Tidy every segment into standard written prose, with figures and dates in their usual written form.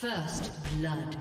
First blood.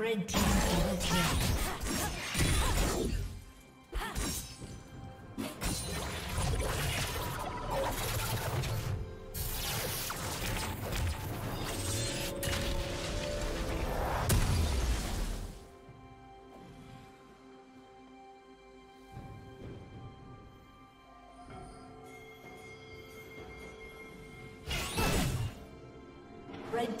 Red team double kill. Red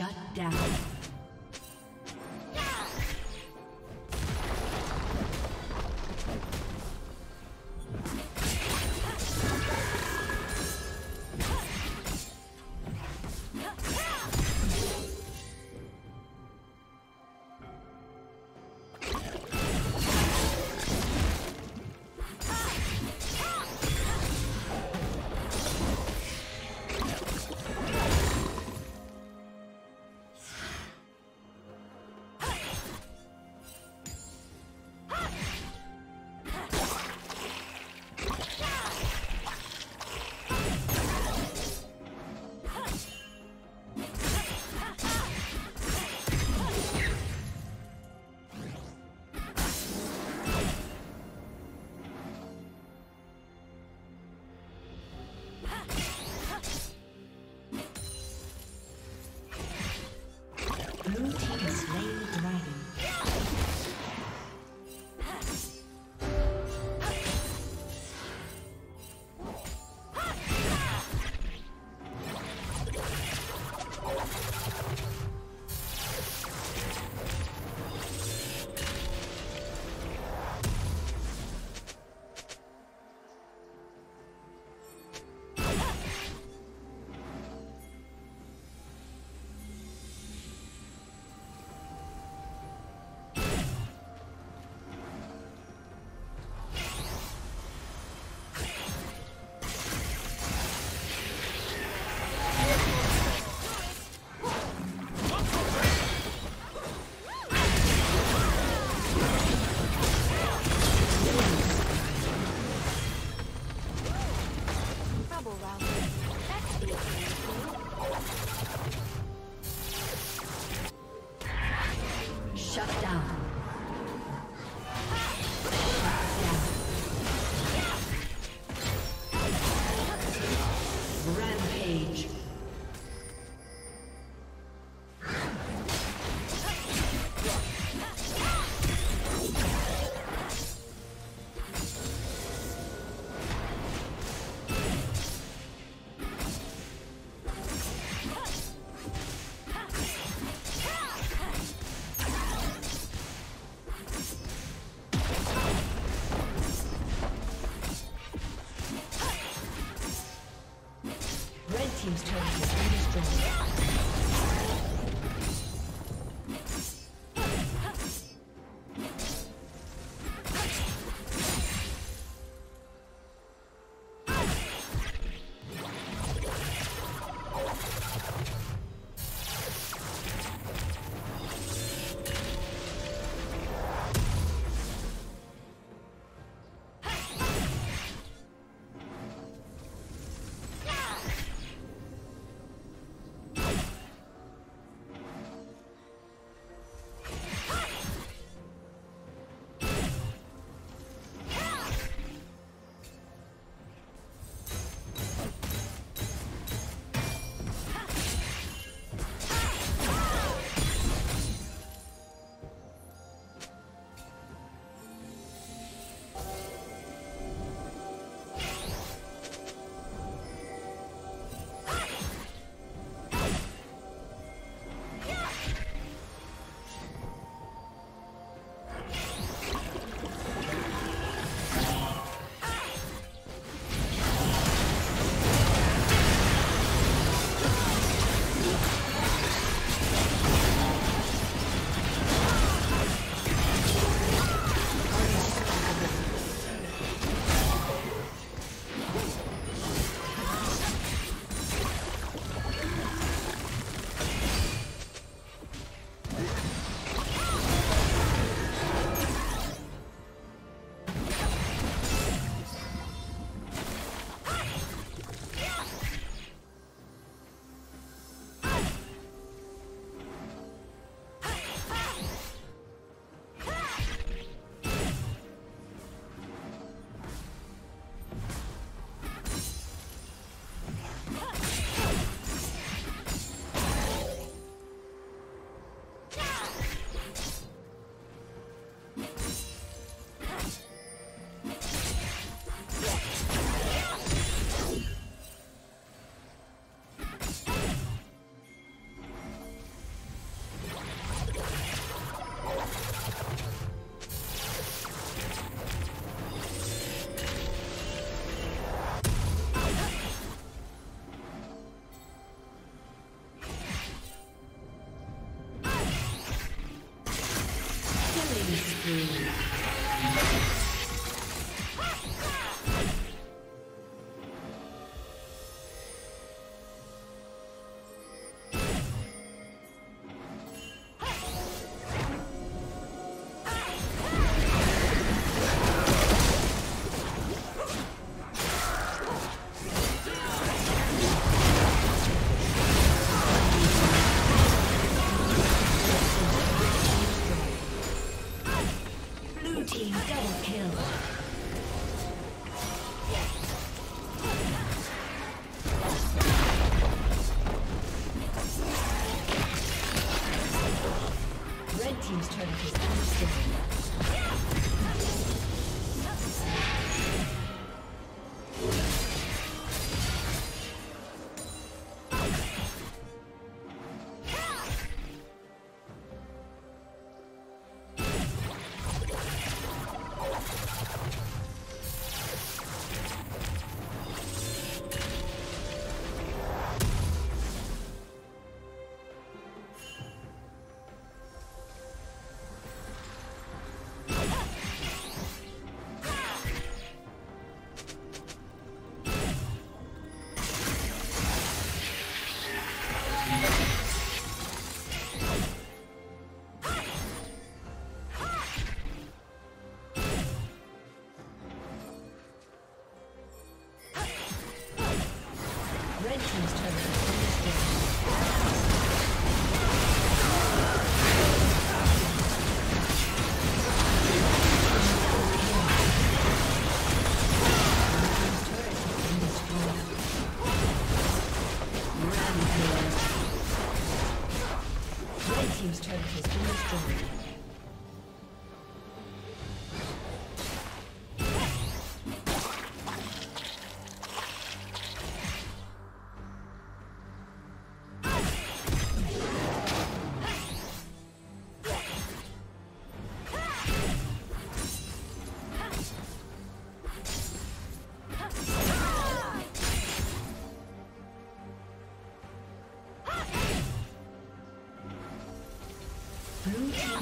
Shut down.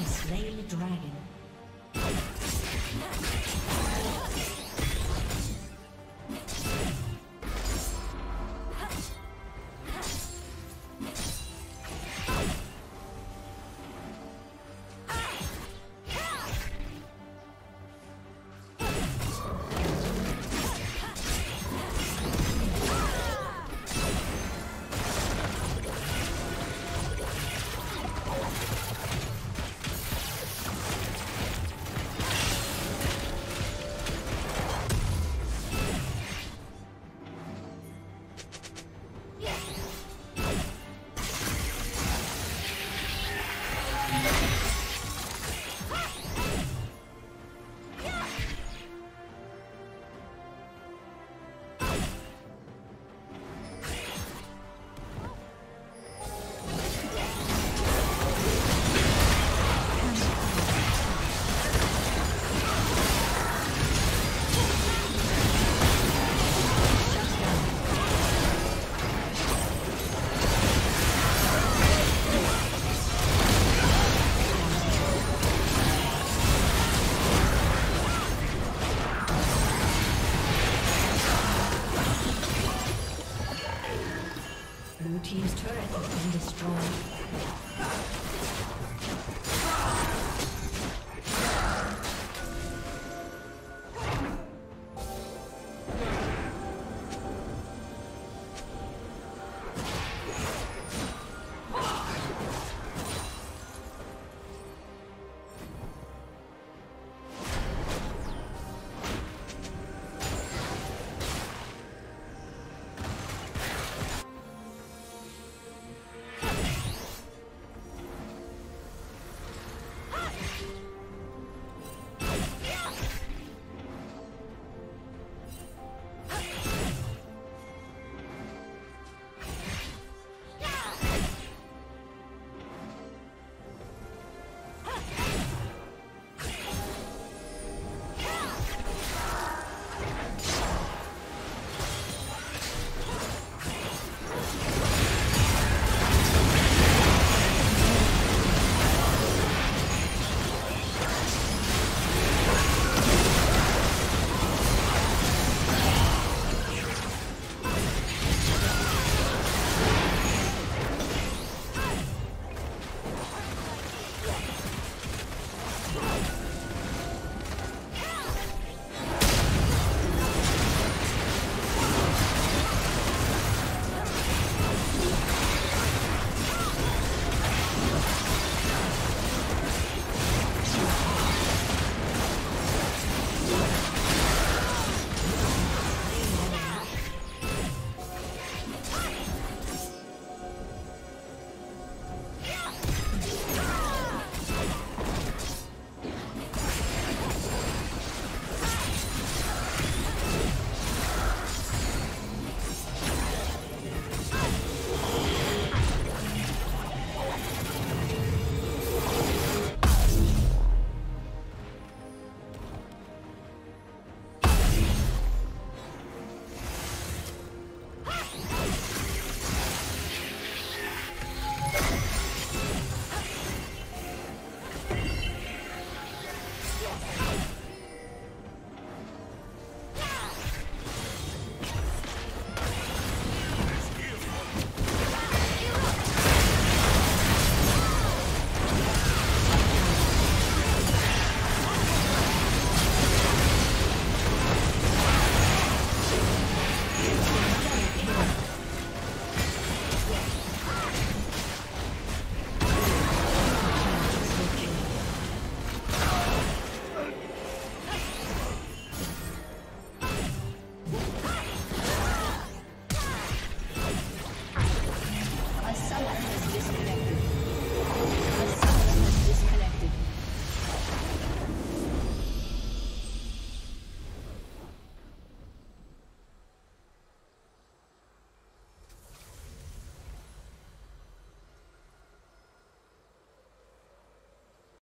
Slay the dragon. Blue team's turret has been destroyed.